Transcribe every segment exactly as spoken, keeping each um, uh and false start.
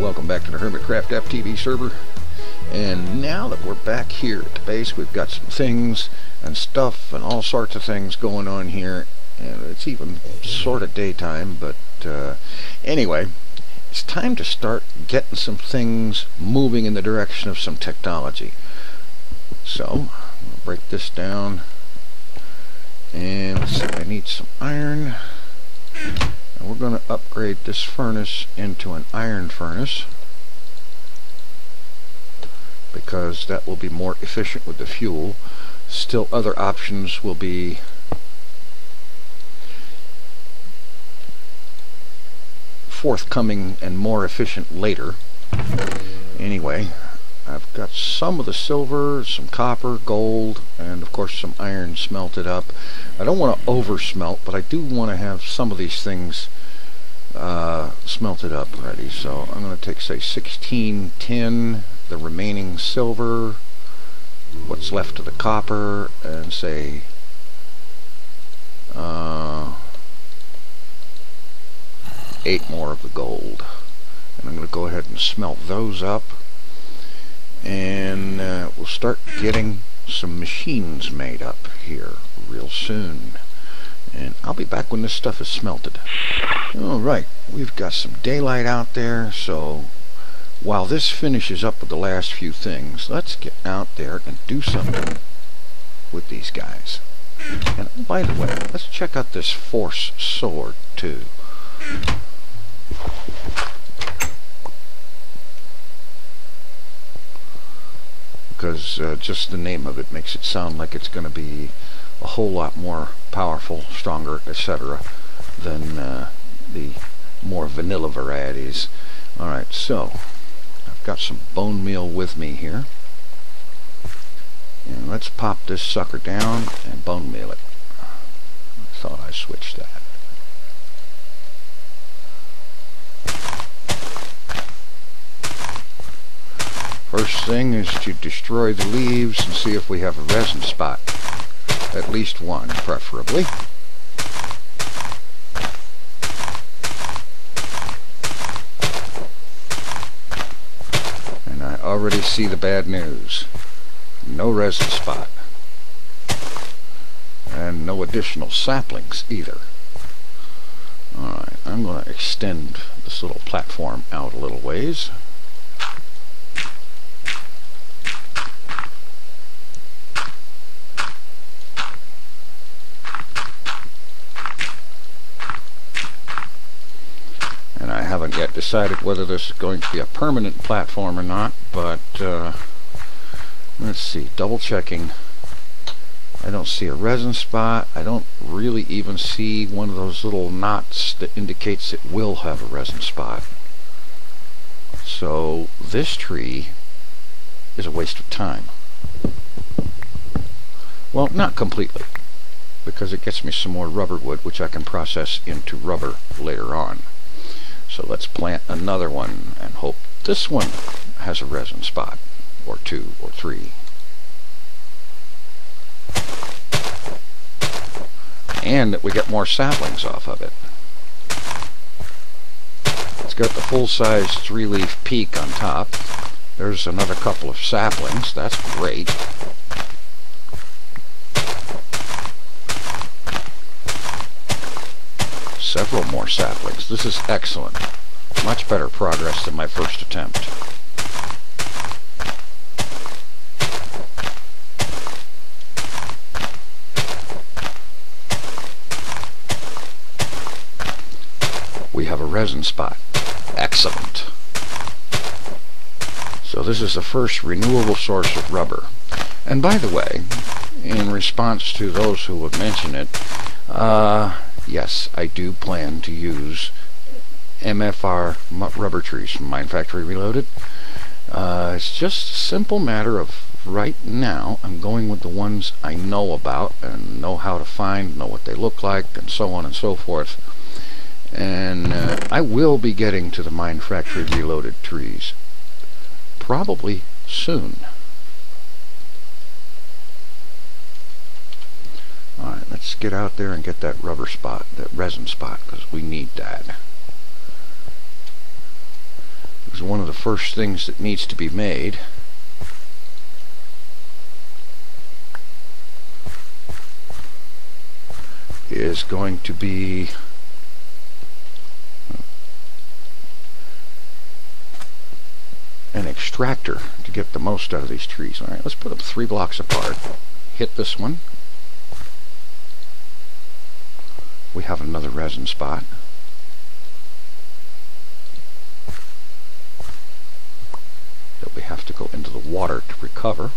Welcome back to the Hermitcraft F T B server. And now that we're back here at the base, we've got some things and stuff and all sorts of things going on here. And it's even sort of daytime, but uh, anyway, it's time to start getting some things moving in the direction of some technology. So, I'm going to break this down. And let's see, I need some iron. And we're going to upgrade this furnace into an iron furnace, because that will be more efficient with the fuel. Still, other options will be forthcoming and more efficient later. Anyway, I've got some of the silver, some copper, gold, and of course some iron smelted up. I don't want to over-smelt, but I do want to have some of these things uh, smelted up already. So I'm going to take, say, sixteen tin, the remaining silver, what's left of the copper, and say uh, eight more of the gold. And I'm going to go ahead and smelt those up. And uh, we'll start getting some machines made up here real soon, and I'll be back when this stuff is smelted. Alright, we've got some daylight out there, so while this finishes up with the last few things, let's get out there and do something with these guys. And oh, by the way, let's check out this force sword too. Because uh, just the name of it makes it sound like it's going to be a whole lot more powerful, stronger, et cetera than uh, the more vanilla varieties. Alright, so I've got some bone meal with me here. And let's pop this sucker down and bone meal it. I thought I switched that. First thing is to destroy the leaves and see if we have a resin spot. At least one, preferably. And I already see the bad news. No resin spot. And no additional saplings either. Alright, I'm going to extend this little platform out a little ways. Yet decided whether this is going to be a permanent platform or not, but uh, let's see, double checking. I don't see a resin spot. I don't really even see one of those little knots that indicates it will have a resin spot. So this tree is a waste of time. Well, not completely, because it gets me some more rubber wood, which I can process into rubber later on. So let's plant another one and hope this one has a resin spot, or two, or three. And that we get more saplings off of it. It's got the full-size three-leaf peak on top. There's another couple of saplings, that's great. Several more saplings. This is excellent. Much better progress than my first attempt. We have a resin spot. Excellent. So this is the first renewable source of rubber. And by the way, in response to those who have mentioned it, uh, yes, I do plan to use M F R rubber trees from Mine Factory Reloaded. Uh, it's just a simple matter of right now I'm going with the ones I know about and know how to find, know what they look like, and so on and so forth. And uh, I will be getting to the Mine Factory Reloaded trees probably soon. Alright, let's get out there and get that rubber spot, that resin spot, because we need that. Because one of the first things that needs to be made. Is going to be an extractor to get the most out of these trees. All right, let's put them three blocks apart. Hit this one. We have another resin spot. That we have to go into the water to recover,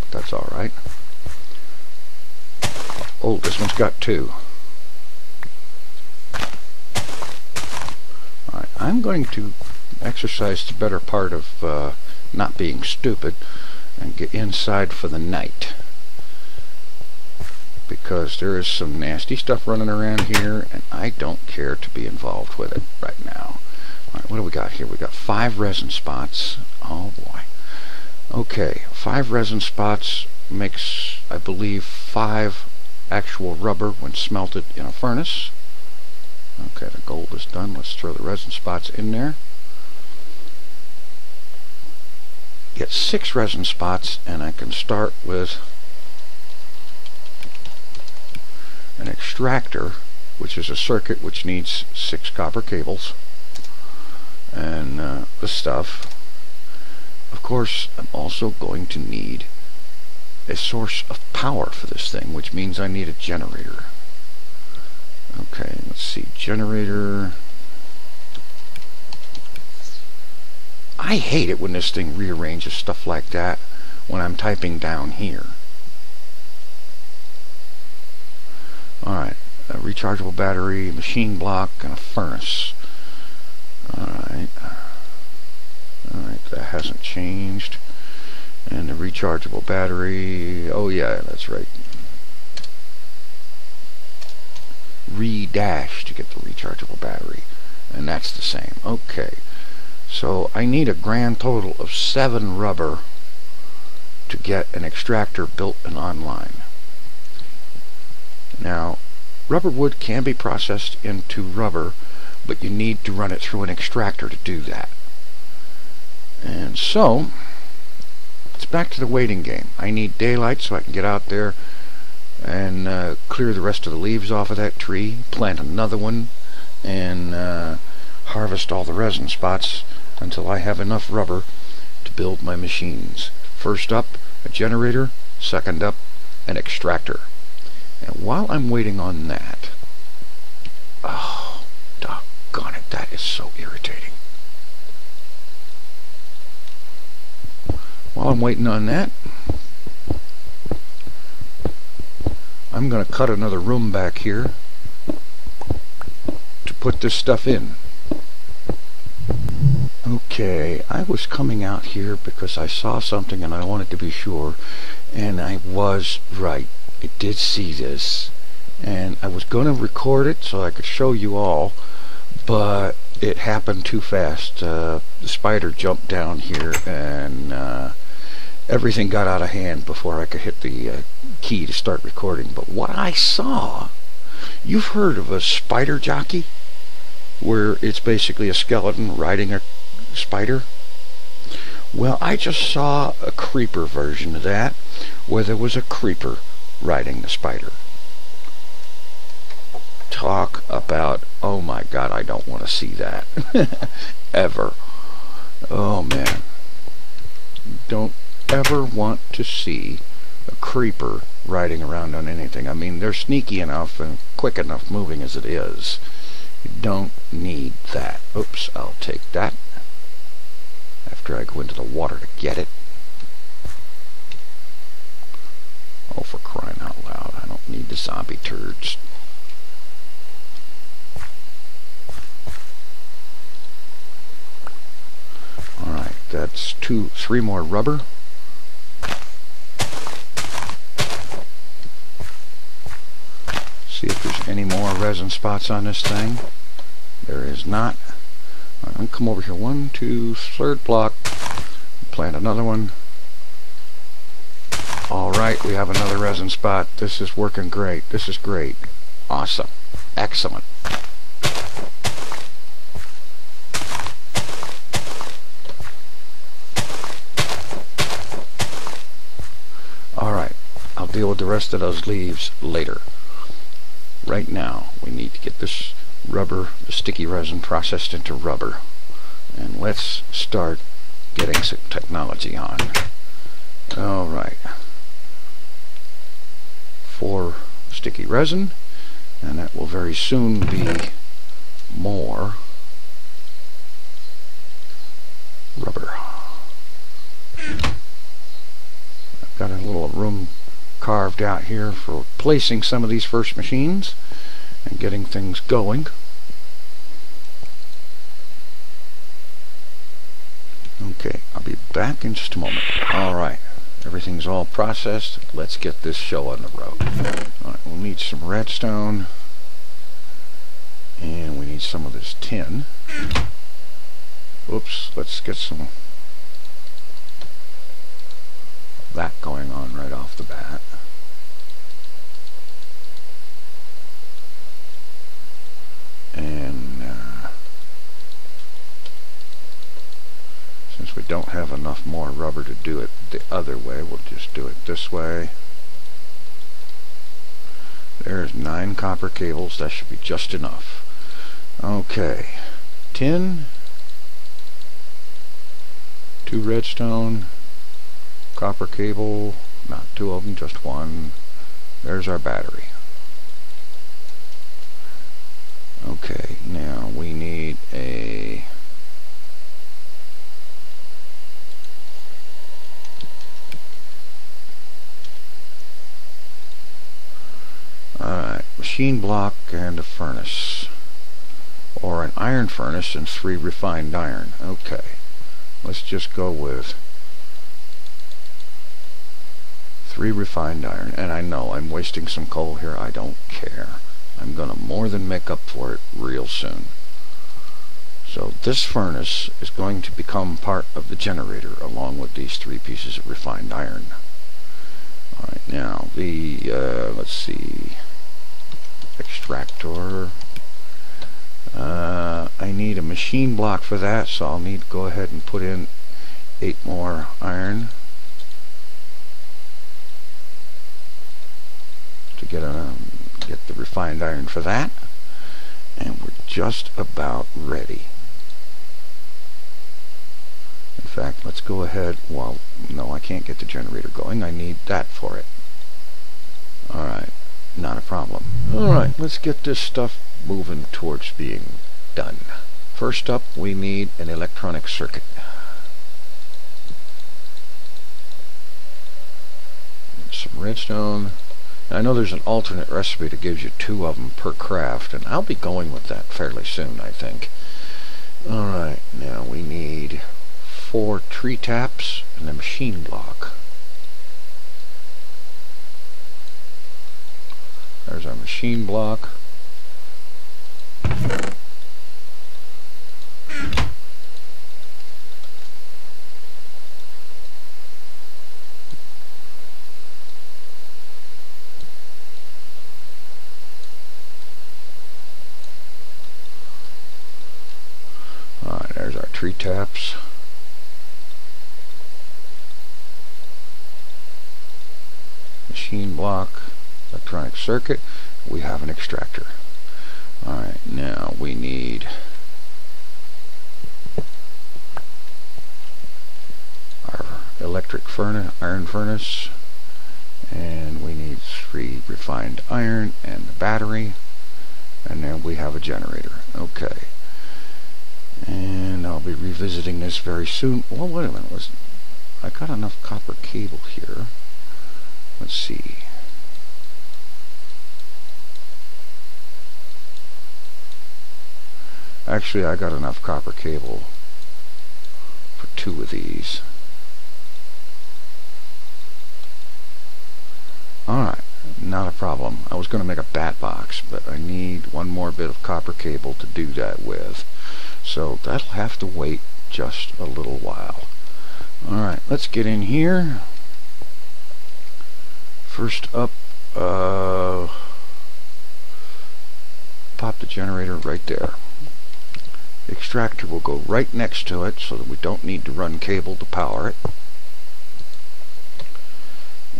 but that's all right. Oh, this one's got two. All right, I'm going to exercise the better part of uh, not being stupid and get inside for the night, because there is some nasty stuff running around here and I don't care to be involved with it right now. All right, what do we got here? We got five resin spots. Oh boy. Okay, five resin spots makes, I believe, five actual rubber when smelted in a furnace. Okay, the gold is done. Let's throw the resin spots in there. Get six resin spots and I can start with an extractor, which is a circuit which needs six copper cables and uh, the stuff. Of course, I'm also going to need a source of power for this thing, which means I need a generator. Okay, let's see, generator. I hate it when this thing rearranges stuff like that when I'm typing down here. Alright, a rechargeable battery, machine block, and a furnace. Alright, alright, that hasn't changed. And the rechargeable battery, oh yeah, that's right. Re-dash to get the rechargeable battery, and that's the same. Okay, so I need a grand total of seven rubber to get an extractor built and online. Now, rubber wood can be processed into rubber, but you need to run it through an extractor to do that. And so, it's back to the waiting game. I need daylight so I can get out there and uh, clear the rest of the leaves off of that tree, plant another one, and uh, harvest all the resin spots until I have enough rubber to build my machines. First up, a generator. Second up, an extractor. And while I'm waiting on that, oh, doggone it, that is so irritating. While I'm waiting on that, I'm going to cut another room back here to put this stuff in. Okay, I was coming out here because I saw something and I wanted to be sure, and I was right. I did see this, and I was going to record it so I could show you all, but it happened too fast. Uh, the spider jumped down here and uh, everything got out of hand before I could hit the uh, key to start recording. But what I saw, you've heard of a spider jockey, where it's basically a skeleton riding a spider. Well, I just saw a creeper version of that, where there was a creeper riding the spider. Talk about, oh my god, I don't want to see that ever. Oh man, don't ever want to see a creeper riding around on anything. I mean, they're sneaky enough and quick enough moving as it is. You don't need that. Oops, I'll take that after I go into the water to get it. Oh, for crying out loud, I don't need the zombie turds. Alright, that's two, three more rubber. See if there's any more resin spots on this thing. There is not. All right, I'm going to come over here. One, two, third block. Plant another one. Alright, we have another resin spot. This is working great. This is great. Awesome. Excellent. with the rest of those leaves later. Right now we need to get this rubber, the sticky resin, processed into rubber, and let's start getting some technology on. Alright, four sticky resin, and that will very soon be more rubber. I've got a little room carved out here for placing some of these first machines and getting things going. Okay, I'll be back in just a moment. Alright, everything's all processed. Let's get this show on the road. Alright, we'll need some redstone, and we need some of this tin. Oops, let's get some that going on right off the bat. And uh, since we don't have enough more rubber to do it the other way, we'll just do it this way. There's nine copper cables. That should be just enough. Okay, tin, two redstone, copper cable, not two of them, just one. There's our battery. Okay, now we need a uh, machine block and a furnace, or an iron furnace and three refined iron. Okay, let's just go with three refined iron. And I know I'm wasting some coal here. I don't care. I'm gonna more than make up for it real soon. So this furnace is going to become part of the generator along with these three pieces of refined iron. Alright, now the uh, let's see, extractor, uh, I need a machine block for that, so I'll need to go ahead and put in eight more iron to get a, get the refined iron for that, and we're just about ready. In fact, let's go ahead, well, no, I can't get the generator going. I need that for it. Alright, not a problem. Alright, let's get this stuff moving towards being done. First up, we need an electronic circuit. Some redstone. I know there's an alternate recipe that gives you two of them per craft, and I'll be going with that fairly soon, I think. Alright, now we need four tree taps and a machine block. There's our machine block. Tree taps. Machine block, electronic circuit. We have an extractor. Alright, now we need our electric furnace, iron furnace, and we need three refined iron and the battery, and then we have a generator. Okay. And I'll be revisiting this very soon. Well, wait a minute. Let's, I got enough copper cable here. Let's see. Actually, I got enough copper cable for two of these. Alright, not a problem. I was going to make a bat box, but I need one more bit of copper cable to do that with. So that'll have to wait just a little while. Alright, let's get in here. First up, uh, pop the generator right there. The extractor will go right next to it so that we don't need to run cable to power it.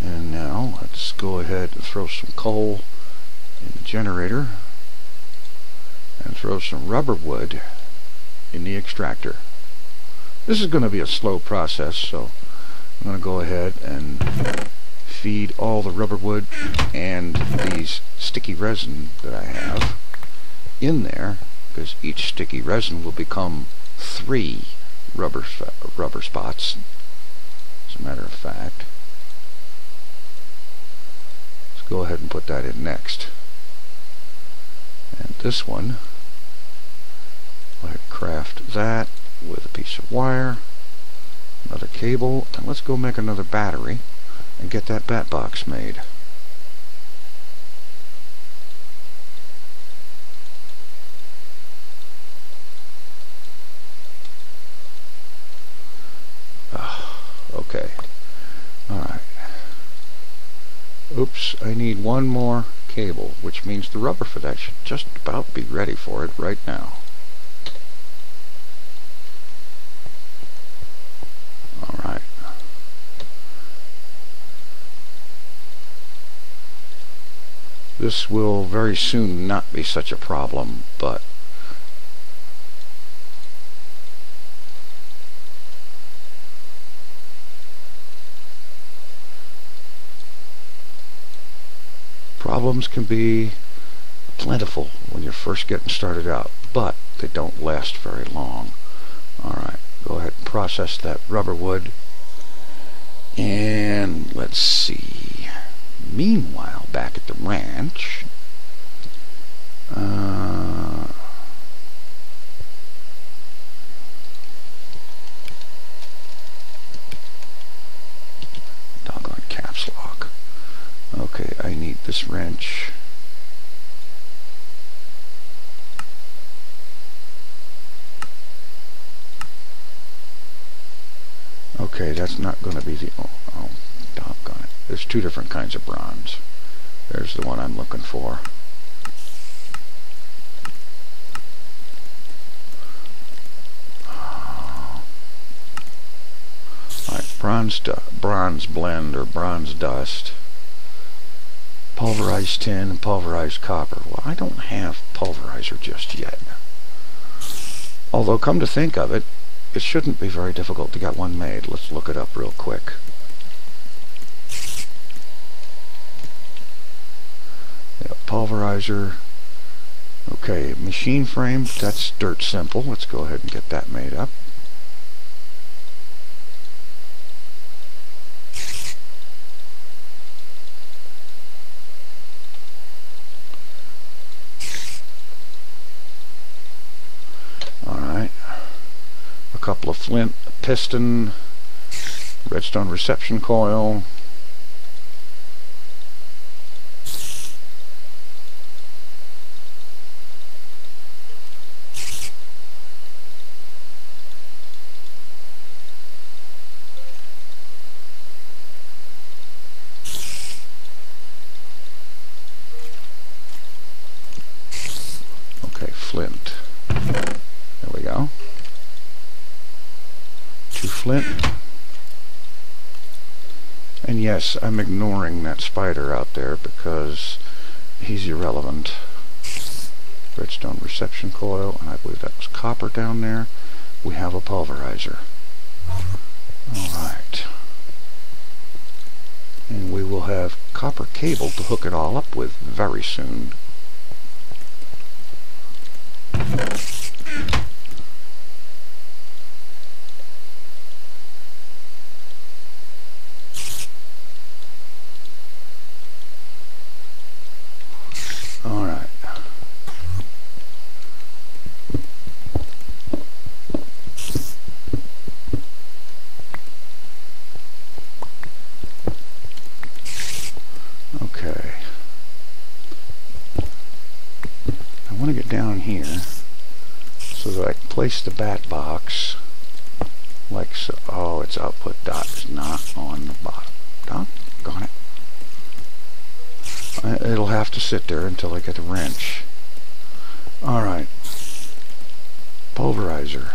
And now let's go ahead and throw some coal in the generator and throw some rubber wood in the extractor. This is going to be a slow process, so I'm going to go ahead and feed all the rubber wood and these sticky resin that I have in there, because each sticky resin will become three rubber rubber spots. As a matter of fact, let's go ahead and put that in next. And this one, let's craft that with a piece of wire, another cable, and let's go make another battery and get that bat box made. Okay. Alright. Oops, I need one more cable, which means the rubber for that should just about be ready for it right now. Alright. This will very soon not be such a problem, but problems can be plentiful when you're first getting started out, but they don't last very long. Alright, go ahead and process that rubber wood. And let's see. Meanwhile, back at the ranch, uh, doggone caps lock. Okay, I need this wrench. Okay, that's not going to be the... Oh, oh, doggone it. There's two different kinds of bronze. There's the one I'm looking for. Alright, bronze, bronze blend or bronze dust. Pulverized tin and pulverized copper. Well, I don't have pulverizer just yet. Although, come to think of it, it shouldn't be very difficult to get one made. Let's look it up real quick. Yeah, pulverizer. Okay, machine frame. That's dirt simple. Let's go ahead and get that made up. Couple of flint, a piston, redstone reception coil, okay, flint, there we go. Flint. And yes, I'm ignoring that spider out there because he's irrelevant. Redstone reception coil, and I believe that was copper down there. We have a pulverizer. Alright. And we will have copper cable to hook it all up with very soon. Place the bat box like so. Oh, its output dot is not on the bottom. Doggone it. I, it'll have to sit there until I get the wrench. Alright. Pulverizer.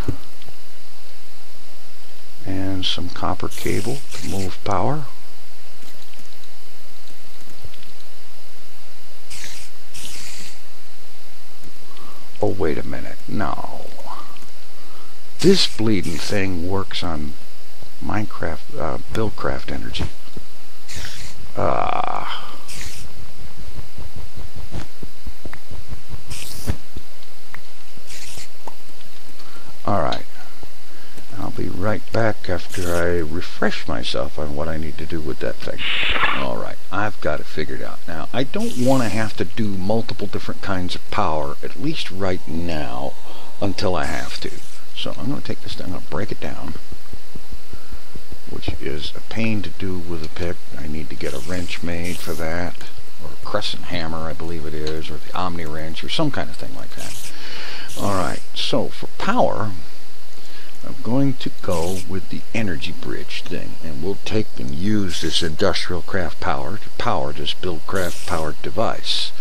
And some copper cable to move power. wait a minute, no. This bleeding thing works on Minecraft, uh, Buildcraft energy. Ah. Uh, Alright, I'll be right back after I refresh myself on what I need to do with that thing. Alright, I've got it figured out. Now, I don't want to have to do multiple different kinds of power, at least right now, until I have to. So I'm going to take this down, I'm going to break it down, which is a pain to do with a pick. I need to get a wrench made for that, or a crescent hammer, I believe it is, or the Omni wrench, or some kind of thing like that. Alright, so for power, I'm going to go with the energy bridge thing, and we'll take and use this industrial craft power to power this Buildcraft powered device.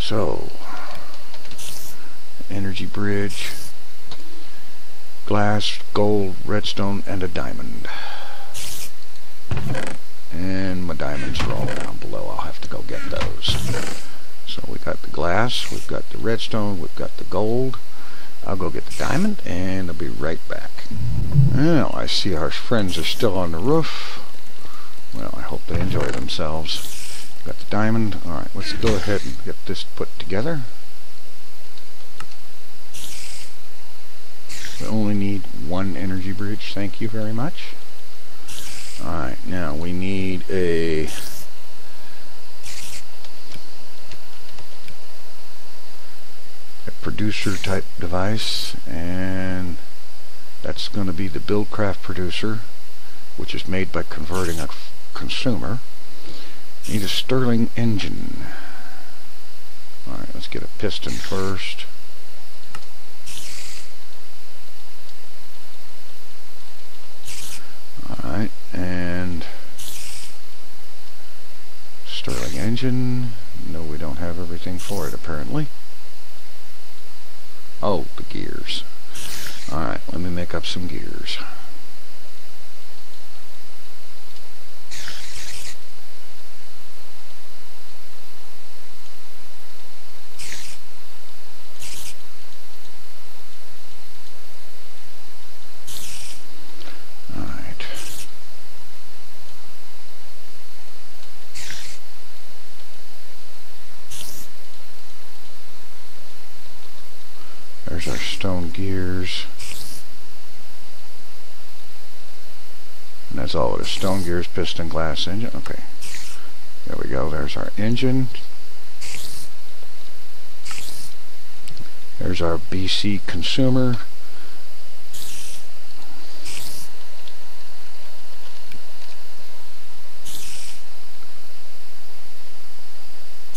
So, energy bridge, glass, gold, redstone, and a diamond. And my diamonds are all down below, I'll have to go get those. So we got the glass, we've got the redstone, we've got the gold. I'll go get the diamond, and I'll be right back. Well, I see our friends are still on the roof. Well, I hope they enjoy themselves. Got the diamond. Alright, let's go ahead and get this put together. We only need one energy bridge, thank you very much. Alright, now we need a... producer type device, and that's going to be the Buildcraft producer, which is made by converting a consumer. Need a Stirling engine. Alright, let's get a piston first. Alright, and Stirling engine. No, we don't have everything for it apparently. Oh, the gears. Alright, let me make up some gears. Alright. There's our stone gears. And that's all it is. Stone gears, piston, glass, engine. Okay. There we go. There's our engine. There's our B C consumer.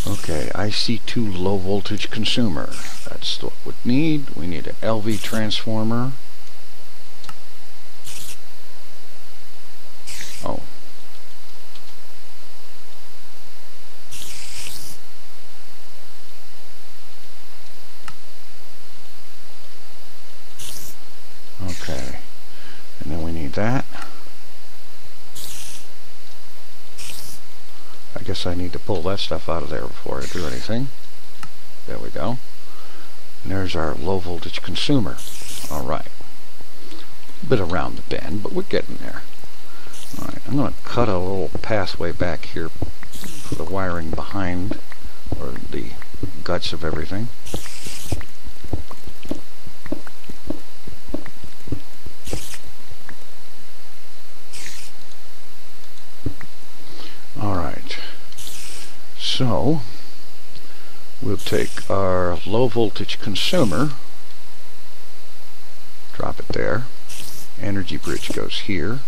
Okay, I C two low voltage consumer. That's what we need. We need an L V transformer. Oh. Okay. And then we need that. I guess I need to pull that stuff out of there before I do anything. There we go. And there's our low voltage consumer. Alright. A bit around the bend, but we're getting there. Alright, I'm going to cut a little pathway back here for the wiring behind, or the guts of everything. Alright. So... we'll take our low voltage consumer, drop it there, energy bridge goes here,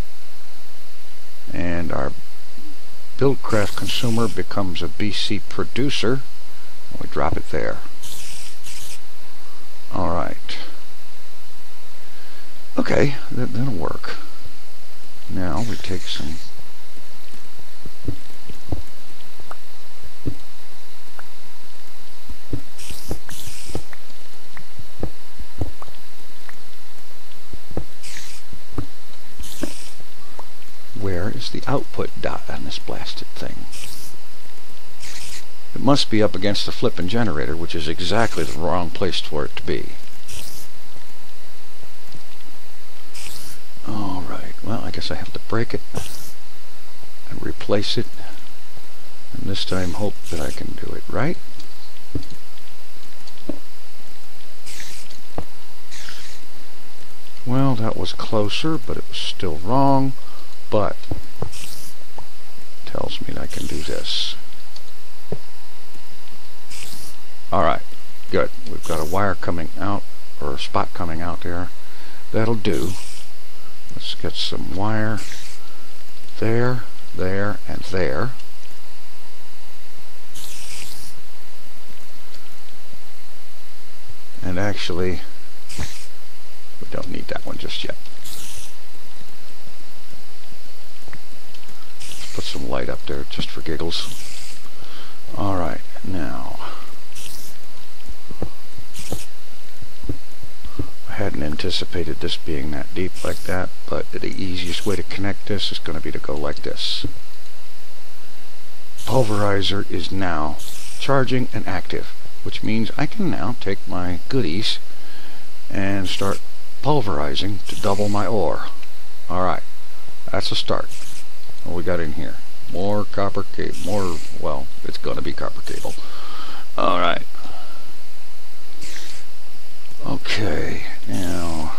and our Buildcraft consumer becomes a B C producer, and we drop it there. Alright. Okay, that, that'll work. Now we take some the output dot on this blasted thing. It must be up against the flippin' generator, which is exactly the wrong place for it to be. Alright, well, I guess I have to break it and replace it. And this time hope that I can do it right. Well, that was closer, but it was still wrong. But tells me that I can do this. Alright, good. We've got a wire coming out, or a spot coming out there. That'll do. Let's get some wire there, there, and there. And actually, we don't need that one just yet. Let's put some light up there just for giggles. Alright, now. I hadn't anticipated this being that deep like that, but the easiest way to connect this is going to be to go like this. Pulverizer is now charging and active, which means I can now take my goodies and start pulverizing to double my ore. Alright, that's a start. What we got in here? More copper cable. More, well, it's going to be copper cable. Alright. Okay, now.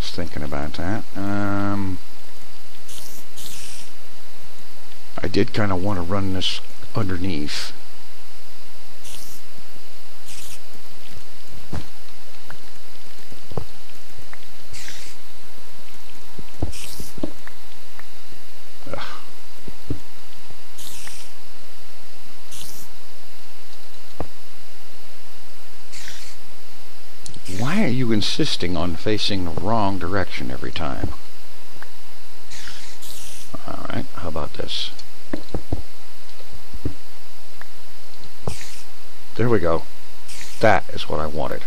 Just thinking about that. Um. I did kind of want to run this underneath. Ugh. Why are you insisting on facing the wrong direction every time? Alright, how about this? There we go. That is what I wanted.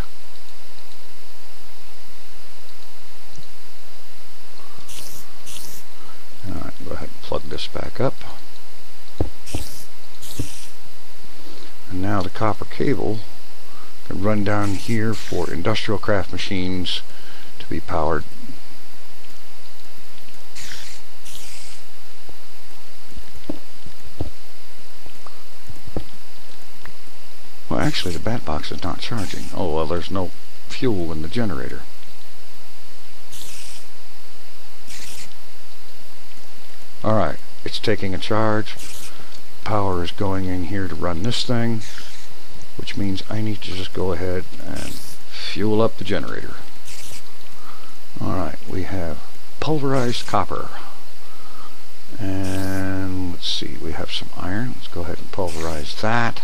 Alright, go ahead and plug this back up. And now the copper cable can run down here for industrial craft machines to be powered. Well, actually, the bat box is not charging. Oh, well, there's no fuel in the generator. Alright, it's taking a charge. Power is going in here to run this thing, which means I need to just go ahead and fuel up the generator. Alright, we have pulverized copper. And let's see, we have some iron. Let's go ahead and pulverize that.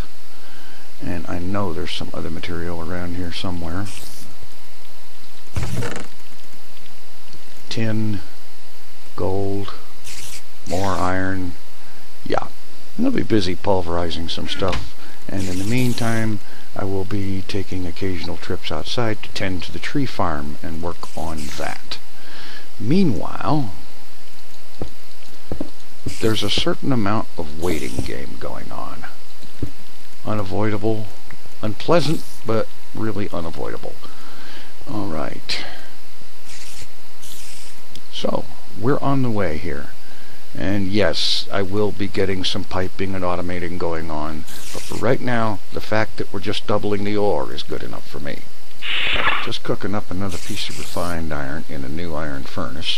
And I know there's some other material around here somewhere. Tin, gold, more iron. Yeah, and I'll be busy pulverizing some stuff. And in the meantime, I will be taking occasional trips outside to tend to the tree farm and work on that. Meanwhile, there's a certain amount of waiting game going on. Unavoidable, unpleasant, but really unavoidable. Alright. So, we're on the way here. And yes, I will be getting some piping and automating going on, but for right now, the fact that we're just doubling the ore is good enough for me. Just cooking up another piece of refined iron in a new iron furnace,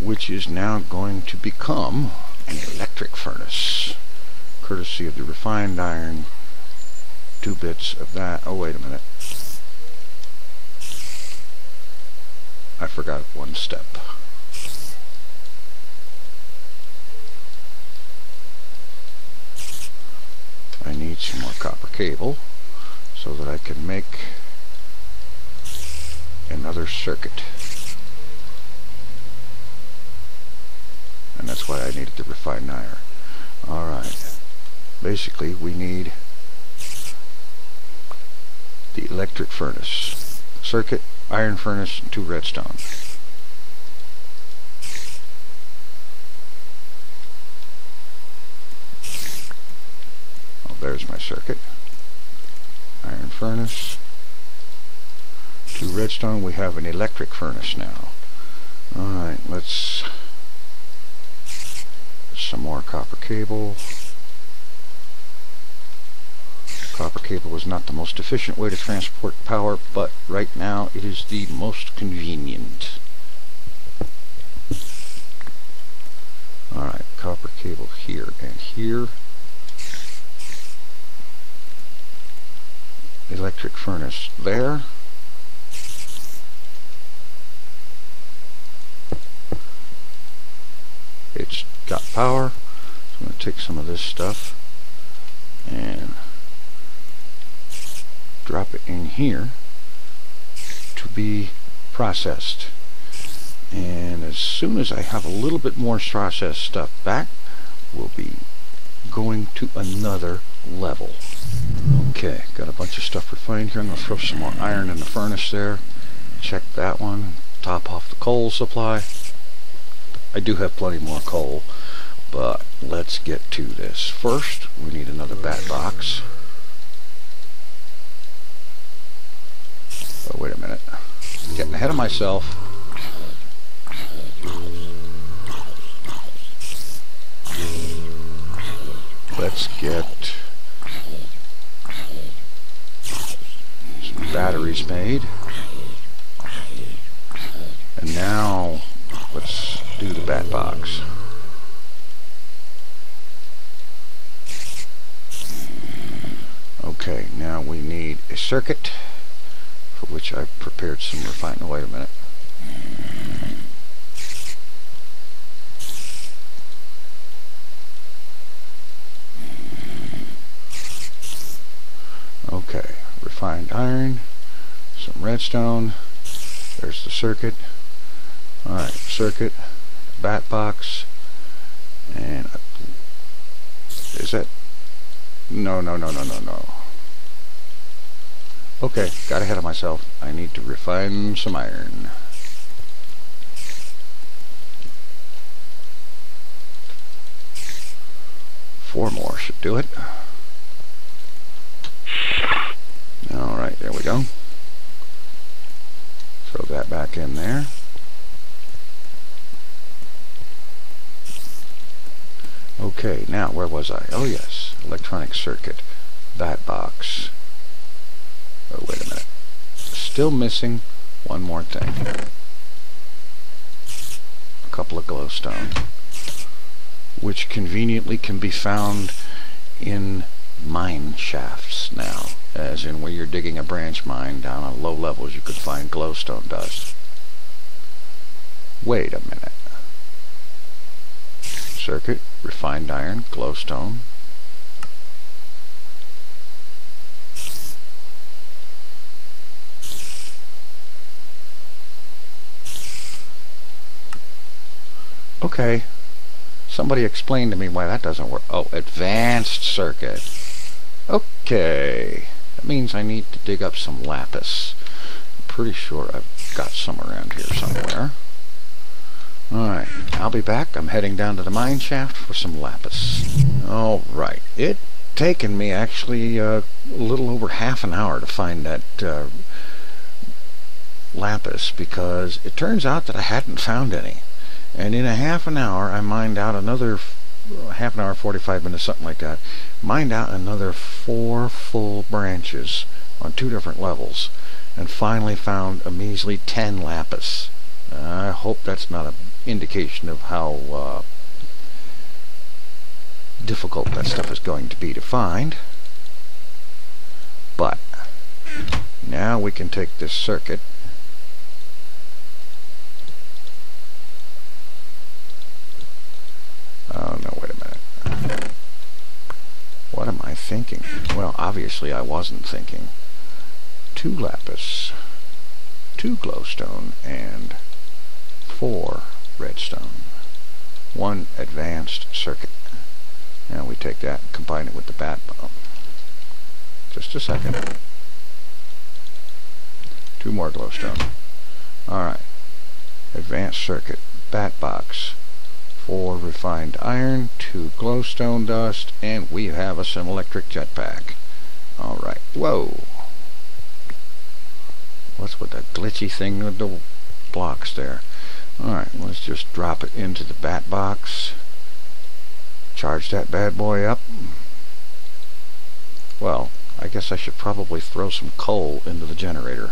which is now going to become an electric furnace. Courtesy of the refined iron, two bits of that. Oh, wait a minute. I forgot one step. I need some more copper cable so that I can make another circuit. And that's why I needed the refined iron. Alright. Basically, we need the electric furnace circuit iron furnace, and two redstone. Oh, there's my circuit. Iron furnace, two redstone. We have an electric furnace now. Alright, let's some more copper cable. Copper cable is not the most efficient way to transport power, but right now it is the most convenient. Alright, copper cable here and here. Electric furnace there. It's got power. So I'm going to take some of this stuff and drop it in here to be processed. And as soon as I have a little bit more processed stuff back, we'll be going to another level. Okay, got a bunch of stuff refined here. I'm going to throw some more iron in the furnace there. Check that one. Top off the coal supply. I do have plenty more coal, but let's get to this. First, we need another bat box. Oh, wait a minute. Getting ahead of myself. Let's get some batteries made. And now, let's do the bat box. Okay, now we need a circuit, for which I prepared some refinement. Oh, wait a minute. Okay, refined iron, some redstone, there's the circuit. Alright, circuit, bat box, and I, is that? No, no, no, no, no, no. Okay, got ahead of myself. I need to refine some iron. Four more should do it. Alright, there we go. Throw that back in there. Okay, now where was I? Oh yes, electronic circuit, bat box. Oh, wait a minute. Still missing one more thing. A couple of glowstone, which conveniently can be found in mine shafts now, as in where you're digging a branch mine down on low levels, you could find glowstone dust. Wait a minute. Circuit, refined iron, glowstone. Okay, somebody explain to me why that doesn't work. Oh, advanced circuit. Okay, that means I need to dig up some lapis. I'm pretty sure I've got some around here somewhere. Alright, I'll be back. I'm heading down to the mine shaft for some lapis. Alright, it's taken me actually uh, a little over half an hour to find that uh, lapis, because it turns out that I hadn't found any. And in a half an hour, I mined out another, half an hour, forty-five minutes, something like that, mined out another four full branches on two different levels, and finally found a measly ten lapis. I hope that's not an indication of how uh, difficult that stuff is going to be to find. But now we can take this circuit oh no wait a minute what am I thinking? Well, obviously I wasn't thinking. Two lapis, two glowstone, and four redstone, one advanced circuit. Now we take that and combine it with the bat bomb. Just a second. Two more glowstone. Alright. Advanced circuit. Bat box. Four refined iron, two glowstone dust, and we have a semilectric jetpack. Alright. Whoa. What's with that glitchy thing with the blocks there? Alright, let's just drop it into the bat box. Charge that bad boy up. Well, I guess I should probably throw some coal into the generator.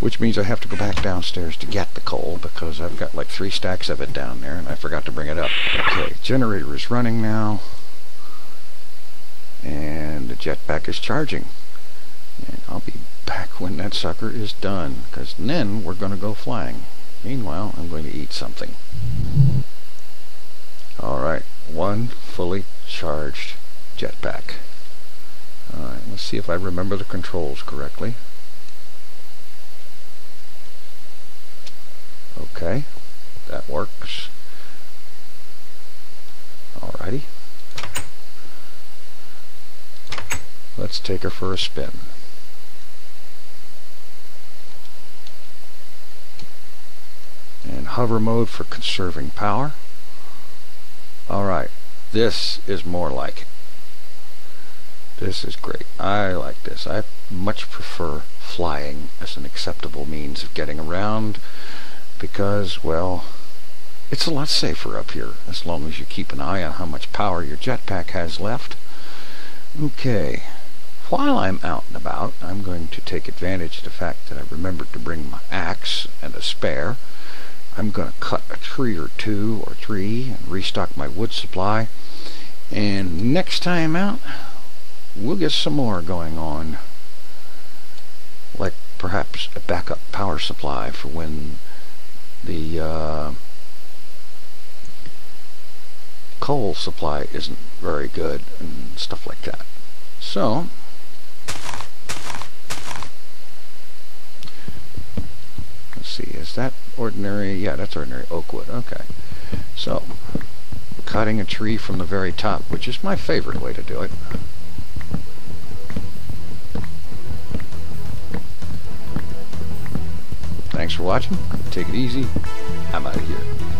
Which means I have to go back downstairs to get the coal, because I've got like three stacks of it down there and I forgot to bring it up. Okay, generator is running now. And the jetpack is charging. And I'll be back when that sucker is done, because then we're going to go flying. Meanwhile, I'm going to eat something. Alright, one fully charged jetpack. Alright, let's see if I remember the controls correctly. Okay, that works. Alrighty. Let's take her for a spin. And hover mode for conserving power. Alright, this is more like it. This is great. I like this. I much prefer flying as an acceptable means of getting around because, well, it's a lot safer up here as long as you keep an eye on how much power your jetpack has left. Okay. While I'm out and about, I'm going to take advantage of the fact that I remembered to bring my axe and a spare. I'm going to cut a tree or two or three and restock my wood supply. And next time out, we'll get some more going on. Like perhaps a backup power supply for when the uh, coal supply isn't very good and stuff like that. So, let's see, is that ordinary? Yeah, that's ordinary oak wood. Okay. So, cutting a tree from the very top, which is my favorite way to do it. Thanks for watching. Take it easy. I'm out of here.